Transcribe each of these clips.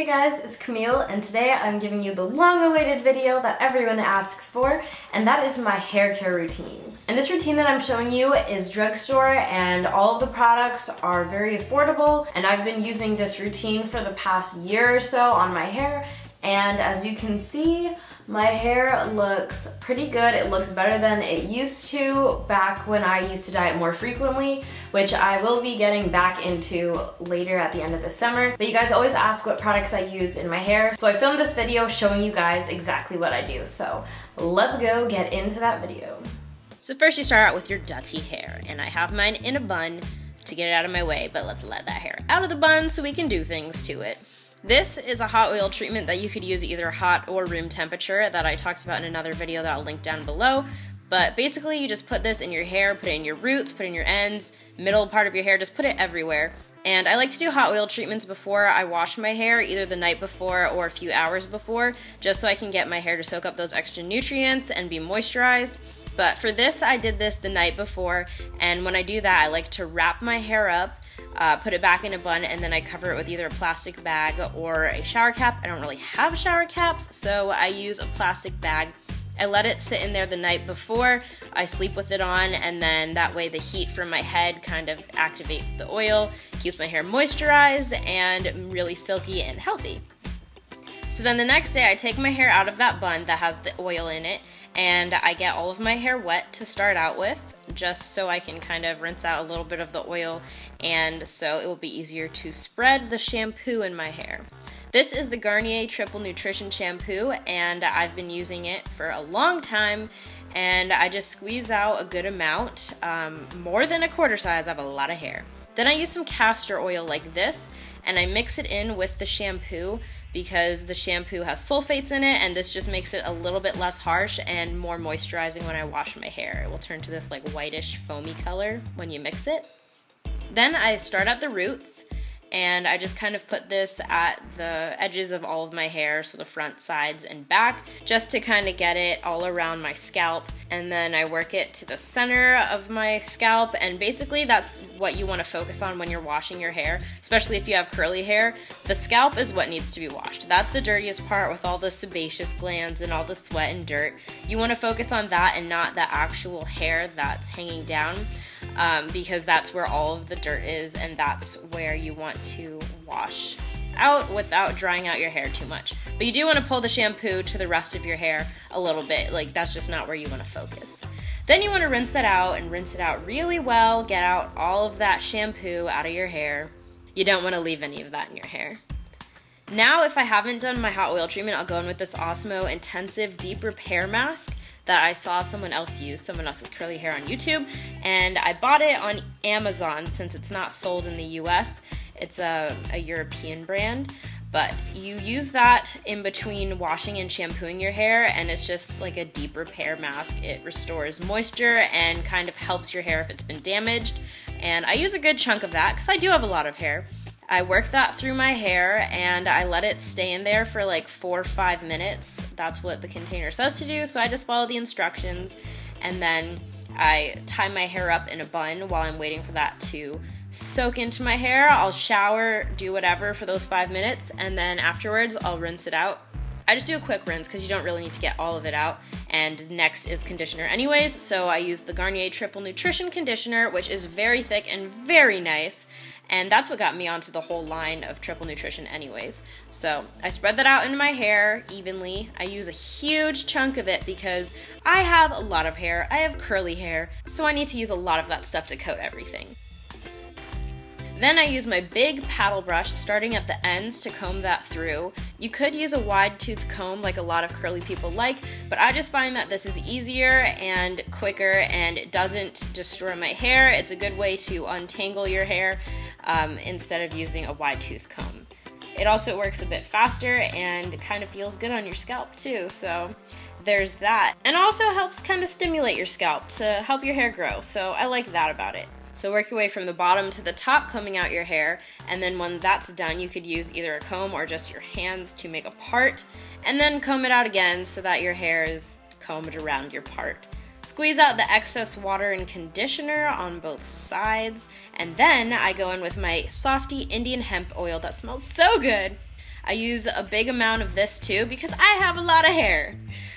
Hey guys, it's Camille, and today I'm giving you the long-awaited video that everyone asks for, and that is my hair care routine. And this routine that I'm showing you is drugstore, and all of the products are very affordable, and I've been using this routine for the past year or so on my hair, and as you can see, my hair looks pretty good. It looks better than it used to back when I used to dye it more frequently, which I will be getting back into later at the end of the summer. But you guys always ask what products I use in my hair, so I filmed this video showing you guys exactly what I do. So let's go get into that video. So first you start out with your dirty hair, and I have mine in a bun to get it out of my way, but let's let that hair out of the bun so we can do things to it. This is a hot oil treatment that you could use either hot or room temperature that I talked about in another video that I'll link down below. But basically you just put this in your hair, put it in your roots, put it in your ends, middle part of your hair, just put it everywhere. And I like to do hot oil treatments before I wash my hair, either the night before or a few hours before, just so I can get my hair to soak up those extra nutrients and be moisturized. But for this, I did this the night before, and when I do that, I like to wrap my hair up, put it back in a bun, and then I cover it with either a plastic bag or a shower cap. I don't really have shower caps, so I use a plastic bag. I let it sit in there the night before, I sleep with it on, and then that way the heat from my head kind of activates the oil, keeps my hair moisturized and really silky and healthy. So then the next day I take my hair out of that bun that has the oil in it, and I get all of my hair wet to start out with, just so I can kind of rinse out a little bit of the oil, and so it will be easier to spread the shampoo in my hair. This is the Garnier Triple Nutrition shampoo, and I've been using it for a long time, and I just squeeze out a good amount, more than a quarter size. I have a lot of hair. Then I use some castor oil like this, and I mix it in with the shampoo because the shampoo has sulfates in it, and this just makes it a little bit less harsh and more moisturizing when I wash my hair. It will turn to this like whitish foamy color when you mix it. Then I start at the roots, and I just kind of put this at the edges of all of my hair, so the front, sides, and back, just to kind of get it all around my scalp. And then I work it to the center of my scalp, and basically that's what you want to focus on when you're washing your hair, especially if you have curly hair. The scalp is what needs to be washed. That's the dirtiest part, with all the sebaceous glands and all the sweat and dirt. You want to focus on that and not the actual hair that's hanging down. Because that's where all of the dirt is, and that's where you want to wash out without drying out your hair too much. But you do want to pull the shampoo to the rest of your hair a little bit, like that's just not where you want to focus. Then you want to rinse that out and rinse it out really well, get out all of that shampoo out of your hair. You don't want to leave any of that in your hair. Now, if I haven't done my hot oil treatment, I'll go in with this Osmo Intensive Deep Repair Mask that I saw someone else use, someone else's curly hair on YouTube, and I bought it on Amazon since it's not sold in the US. It's a European brand, but you use that in between washing and shampooing your hair, and it's just like a deep repair mask. It restores moisture and kind of helps your hair if it's been damaged, and I use a good chunk of that because I do have a lot of hair. I work that through my hair, and I let it stay in there for like 4 or 5 minutes. That's what the container says to do, so I just follow the instructions, and then I tie my hair up in a bun while I'm waiting for that to soak into my hair. I'll shower, do whatever for those 5 minutes, and then afterwards I'll rinse it out. I just do a quick rinse because you don't really need to get all of it out, and next is conditioner anyways, so I use the Garnier Triple Nutrition conditioner, which is very thick and very nice. And that's what got me onto the whole line of Triple Nutrition anyways. So I spread that out in my hair evenly. I use a huge chunk of it because I have a lot of hair. I have curly hair, so I need to use a lot of that stuff to coat everything. Then I use my big paddle brush, starting at the ends, to comb that through. You could use a wide tooth comb like a lot of curly people like, but I just find that this is easier and quicker, and it doesn't destroy my hair. It's a good way to untangle your hair instead of using a wide tooth comb. It also works a bit faster and kind of feels good on your scalp too, so there's that. And also helps kind of stimulate your scalp to help your hair grow, so I like that about it. So work your way from the bottom to the top, combing out your hair, and then when that's done you could use either a comb or just your hands to make a part, and then comb it out again so that your hair is combed around your part. Squeeze out the excess water and conditioner on both sides, and then I go in with my Softee Indian hemp oil that smells so good. I use a big amount of this too because I have a lot of hair.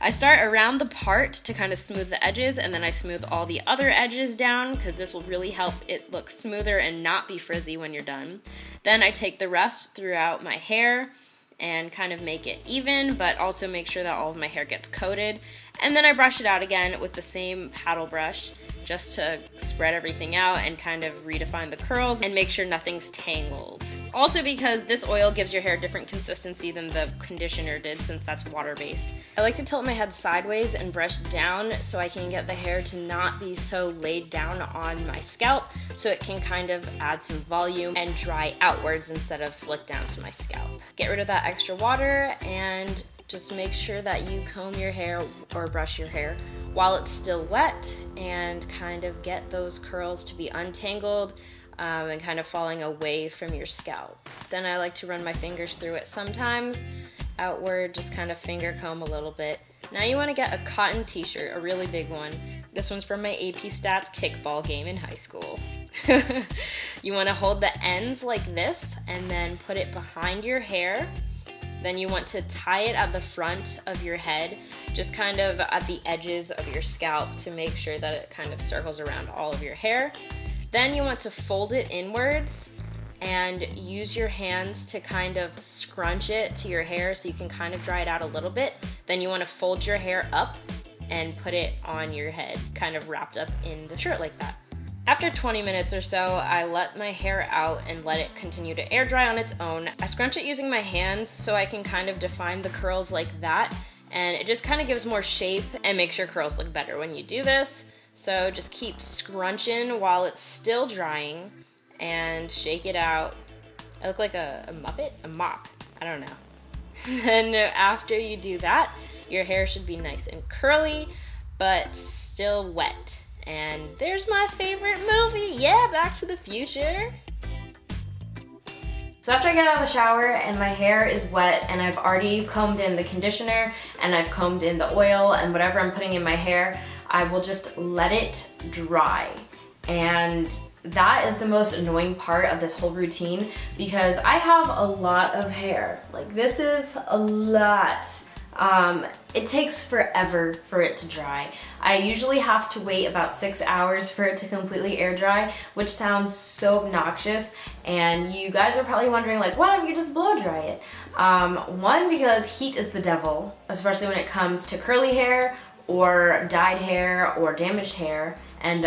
I start around the part to kind of smooth the edges, and then I smooth all the other edges down because this will really help it look smoother and not be frizzy when you're done. Then I take the rest throughout my hair and kind of make it even, but also make sure that all of my hair gets coated. And then I brush it out again with the same paddle brush just to spread everything out and kind of redefine the curls and make sure nothing's tangled. Also, because this oil gives your hair a different consistency than the conditioner did, since that's water-based. I like to tilt my head sideways and brush down so I can get the hair to not be so laid down on my scalp, so it can kind of add some volume and dry outwards instead of slick down to my scalp. Get rid of that extra water and just make sure that you comb your hair or brush your hair while it's still wet and kind of get those curls to be untangled and kind of falling away from your scalp. Then I like to run my fingers through it sometimes, outward, just kind of finger comb a little bit. Now you want to get a cotton t-shirt, a really big one. This one's from my AP Stats kickball game in high school. You want to hold the ends like this and then put it behind your hair. Then you want to tie it at the front of your head, just kind of at the edges of your scalp to make sure that it kind of circles around all of your hair. Then you want to fold it inwards and use your hands to kind of scrunch it to your hair so you can kind of dry it out a little bit. Then you want to fold your hair up and put it on your head, kind of wrapped up in the shirt like that. After 20 minutes or so, I let my hair out and let it continue to air dry on its own. I scrunch it using my hands so I can kind of define the curls like that, and it just kind of gives more shape and makes your curls look better when you do this. So just keep scrunching while it's still drying and shake it out. I look like a muppet? A mop. I don't know. Then after you do that, your hair should be nice and curly, but still wet. And there's my favorite movie, yeah, Back to the Future. So after I get out of the shower and my hair is wet and I've already combed in the conditioner and I've combed in the oil and whatever I'm putting in my hair, I will just let it dry. And that is the most annoying part of this whole routine because I have a lot of hair. Like, this is a lot. It takes forever for it to dry. I usually have to wait about 6 hours for it to completely air dry, which sounds so obnoxious, and you guys are probably wondering, like, why don't you just blow dry it? One, because heat is the devil, especially when it comes to curly hair or dyed hair or damaged hair, and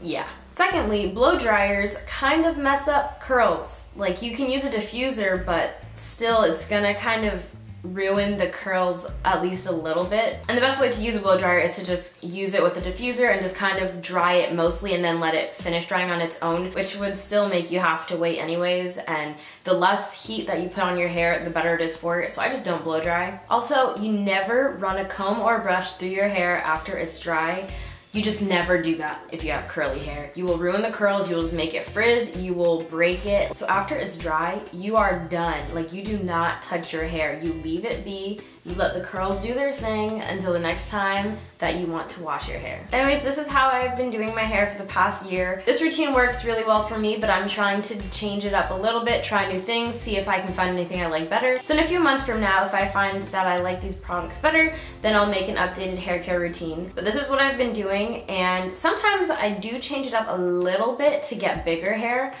yeah. Secondly, blow dryers kind of mess up curls. Like, you can use a diffuser, but still it's gonna kind of ruin the curls at least a little bit. And the best way to use a blow dryer is to just use it with the diffuser and just kind of dry it mostly and then let it finish drying on its own, which would still make you have to wait anyways. And the less heat that you put on your hair, the better it is for it. So I just don't blow dry. Also, you never run a comb or brush through your hair after it's dry. You just never do that if you have curly hair. You will ruin the curls, you will just make it frizz, you will break it. So after it's dry, you are done. Like, you do not touch your hair. You leave it be, you let the curls do their thing until the next time that you want to wash your hair. Anyways, this is how I've been doing my hair for the past year. This routine works really well for me, but I'm trying to change it up a little bit, try new things, see if I can find anything I like better. So in a few months from now, if I find that I like these products better, then I'll make an updated hair care routine. But this is what I've been doing, and sometimes I do change it up a little bit to get bigger hair.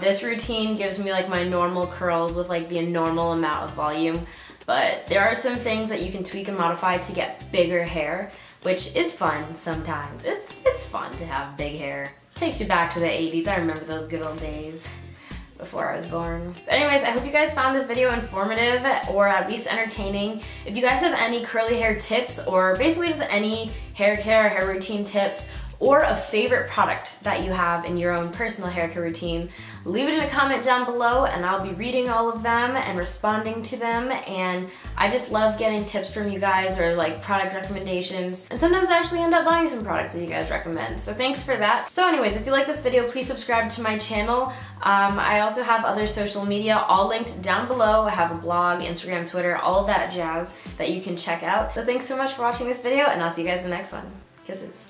This routine gives me like my normal curls with like the normal amount of volume. But there are some things that you can tweak and modify to get bigger hair, which is fun sometimes. It's fun to have big hair. Takes you back to the 80s. I remember those good old days before I was born. But anyways, I hope you guys found this video informative or at least entertaining. If you guys have any curly hair tips or basically just any hair care or hair routine tips, or a favorite product that you have in your own personal hair care routine, leave it in a comment down below and I'll be reading all of them and responding to them. And I just love getting tips from you guys or like product recommendations. And sometimes I actually end up buying some products that you guys recommend. So thanks for that. So anyways, if you like this video, please subscribe to my channel. I also have other social media all linked down below. I have a blog, Instagram, Twitter, all that jazz that you can check out. So thanks so much for watching this video and I'll see you guys in the next one. Kisses.